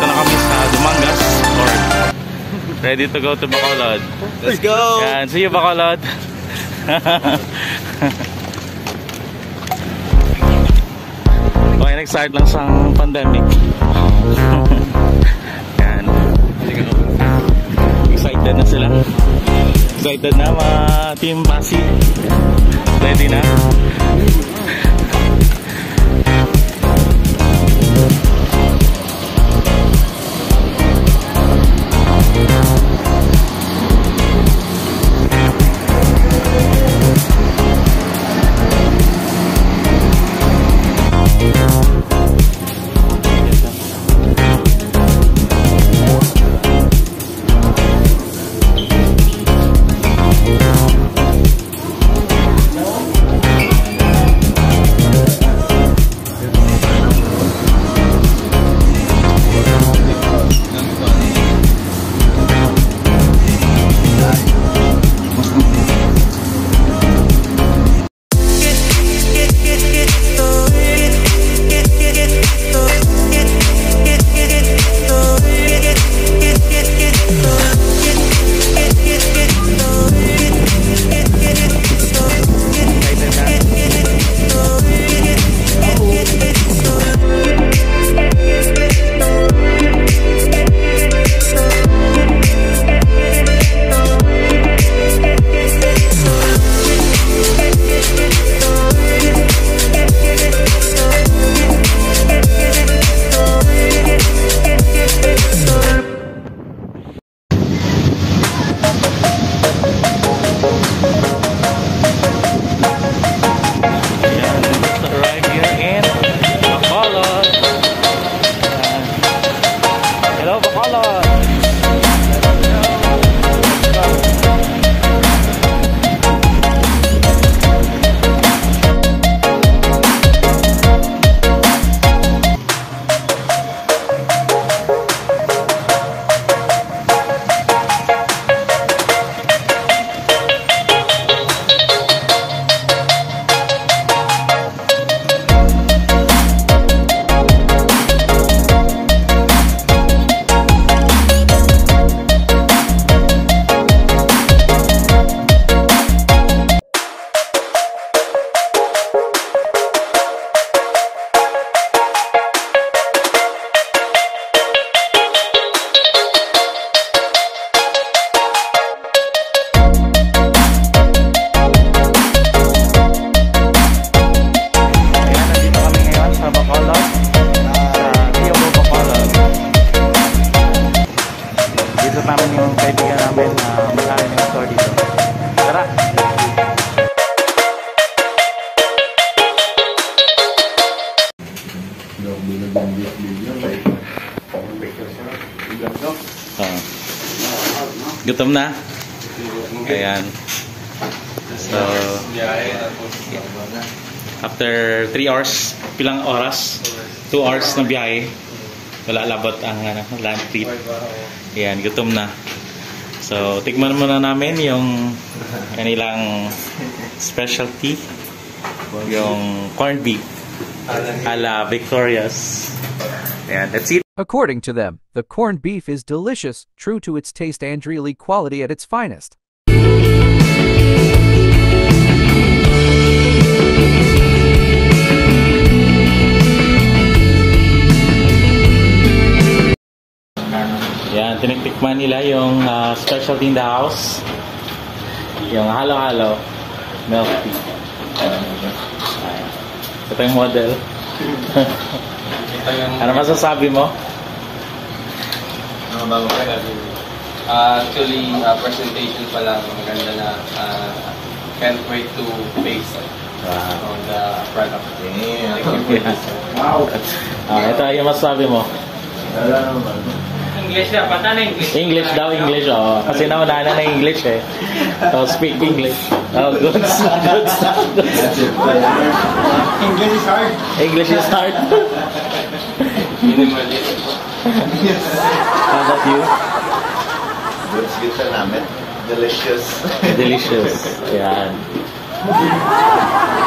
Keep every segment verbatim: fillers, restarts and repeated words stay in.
Nandito na kami sa Dumangas or ready to go to Bacolod. Let's go! Yan, see you Bacolod! Okay, nag-start lang sa pandemic. Yan. Excited na sila. Excited na mga team Pasig. Ready na? Gutom na? Ayan. So, after three hours, pilang oras? two hours na biyahe. Wala labot ang ano, land trip. Ayan, gutom na. So, tikman muna namin yung kanilang specialty. Yung corned beef. Ala Victorious. Ayan, that's it. According to them, the corned beef is delicious, true to its taste and really quality at its finest. Yan, tinikman nila yung uh, specialty in the house. Yung halo-halo milk tea. Uh, ito yung model. Ano masasabi mo? Ano bago ka natin? Uh, actually, uh, presentation pa lang. Maganda na. Uh, can't wait to taste wow. on the product. Yeah. Thank you yeah. Wow. Uh, ito yung masasabi mo. English na. Bata na English. English daw, English. Oh. Kasi nauna na na English eh. So, speak English. Oh, good. Good. English is hard. English is hard. Minimalism. Yes. How about you? Goods good sa namin. Delicious. Delicious. Yan.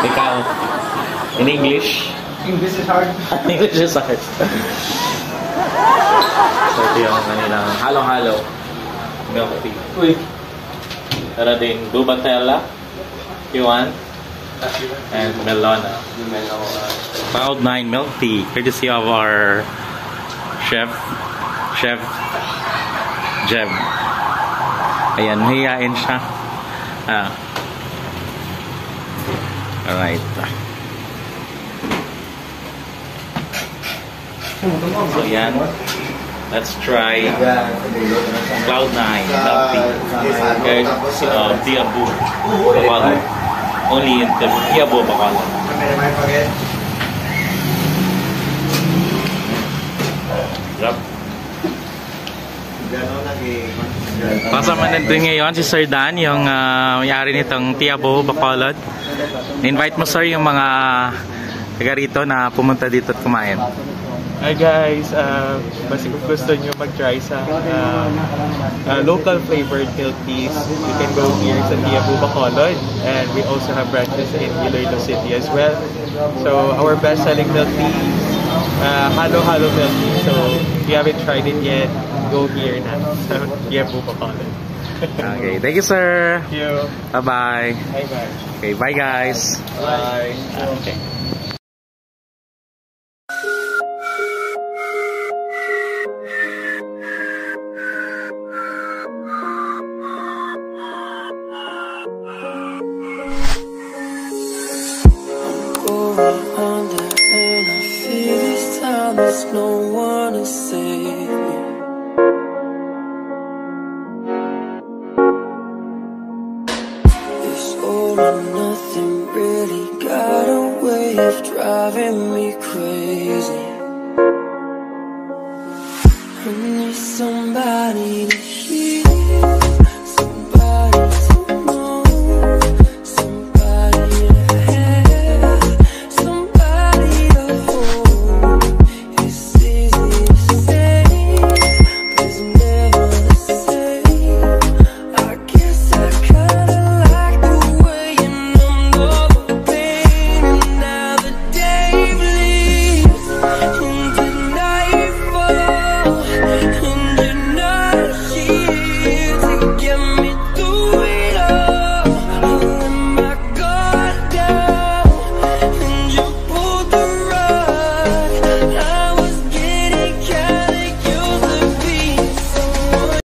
Ikaw. In English? English is hard. English is hard. So ito yung kanilang halo-halo milk tea. Uy! Tara din Boobatela, Yuan, and Melona. Cloud nine milk tea, courtesy of our chef, chef Jeb. Ayan, hiyain siya. Ah. Alright. So ayan. Let's try Cloud nine milk tea. Okay, uh, Tea-a-boo, Bacolod. Only in the Tea-a-boo, Bacolod. Yup. Kasama natin ngayon si Sir Dan, yung uh, may-ari nitong Tea-a-boo, Bacolod. Invite mo, sir, yung mga taga rito na pumunta dito at kumain. Hi guys, uh, basta kung gusto nyo mag-try sa uh, uh, local flavored milk teas, you can go here sa Tea-a-boo, Bacolod, and we also have branches in Iloilo City as well. So our best-selling milk teas, uh, halo-halo milk tea. So if you haven't tried it yet, go here na sa Tea-a-boo, Bacolod. Okay, thank you, sir. Thank you. Bye-bye. Bye-bye. Okay, bye guys. Bye. Okay. There's no one to save me. This all or nothing really got a way of driving me crazy. I need somebody to